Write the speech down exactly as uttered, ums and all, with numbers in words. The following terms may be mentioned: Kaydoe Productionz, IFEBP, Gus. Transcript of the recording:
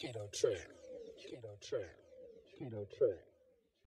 Kaydoe track, Kaydoe track, Kaydoe track.